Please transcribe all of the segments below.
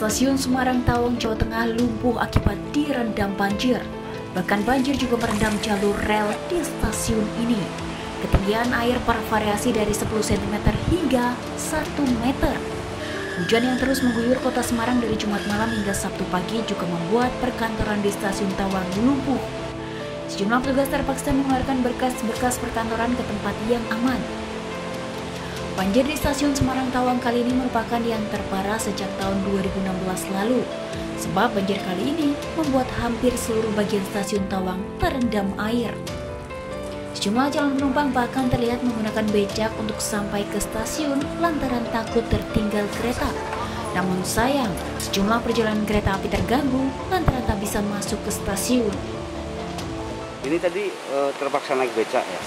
Stasiun Semarang Tawang, Jawa Tengah lumpuh akibat direndam banjir. Bahkan banjir juga merendam jalur rel di stasiun ini. Ketinggian air bervariasi dari 10 cm hingga 1 meter. Hujan yang terus mengguyur kota Semarang dari Jumat malam hingga Sabtu pagi juga membuat perkantoran di Stasiun Tawang lumpuh. Sejumlah petugas terpaksa mengeluarkan berkas-berkas perkantoran ke tempat yang aman. Banjir di Stasiun Semarang Tawang kali ini merupakan yang terparah sejak tahun 2016 lalu. Sebab banjir kali ini membuat hampir seluruh bagian Stasiun Tawang terendam air. Sejumlah calon penumpang bahkan terlihat menggunakan becak untuk sampai ke stasiun lantaran takut tertinggal kereta. Namun sayang, sejumlah perjalanan kereta api terganggu lantaran tak bisa masuk ke stasiun. Ini tadi terpaksa naik becak ya?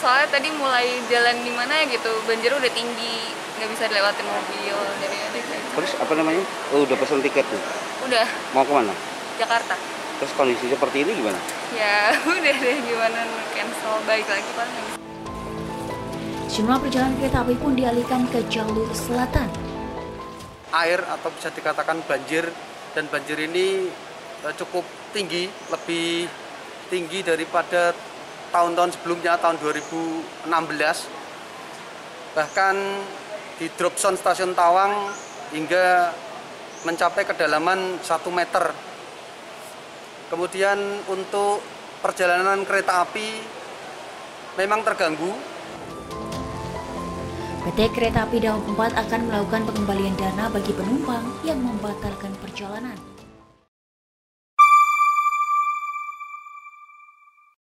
Soalnya tadi mulai jalan di mana gitu, banjir udah tinggi, nggak bisa dilewatin mobil. Terus apa namanya? Oh, udah pesan tiket tuh? Udah. Mau kemana? Jakarta. Terus kondisi seperti ini gimana? Ya udah deh, gimana cancel, balik lagi Pak. Sejumlah perjalanan kereta api pun dialihkan ke jalur selatan. Air atau bisa dikatakan banjir, dan banjir ini cukup tinggi, lebih tinggi daripada tahun-tahun sebelumnya, tahun 2016. Bahkan di drop zone Stasiun Tawang hingga mencapai kedalaman 1 meter. Kemudian untuk perjalanan kereta api memang terganggu. PT Kereta Api Daop 4 akan melakukan pengembalian dana bagi penumpang yang membatalkan perjalanan.